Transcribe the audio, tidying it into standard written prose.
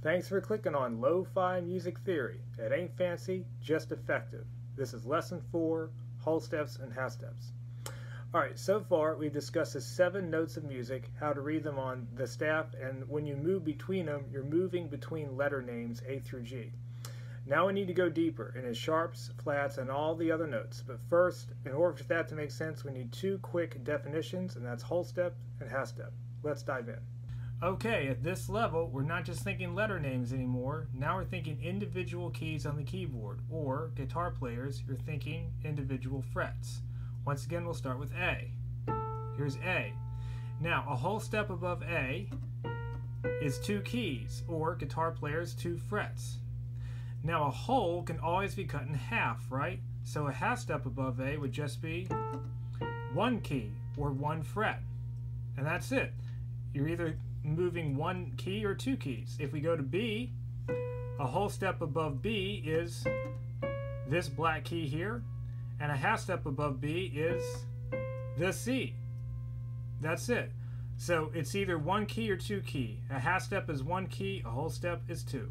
Thanks for clicking on Lo-Fi Music Theory. It ain't fancy, just effective. This is Lesson 4, Whole Steps and Half Steps. Alright, so far we've discussed the 7 notes of music, how to read them on the staff, and when you move between them, you're moving between letter names A through G. Now we need to go deeper into sharps, flats, and all the other notes. But first, in order for that to make sense, we need 2 quick definitions, and that's whole step and half step. Let's dive in. Okay, at this level, we're not just thinking letter names anymore. Now we're thinking individual keys on the keyboard, or guitar players, you're thinking individual frets. Once again, we'll start with A. Here's A. Now, a whole step above A is 2 keys, or guitar players, 2 frets. Now, a whole can always be cut in half, right? So a half step above A would just be 1 key, or 1 fret. And that's it. You're either moving 1 key or 2 keys. If we go to B, a whole step above B is this black key here, and a half step above B is the C. That's it. So it's either 1 key or 2 key. A half step is 1 key, a whole step is 2.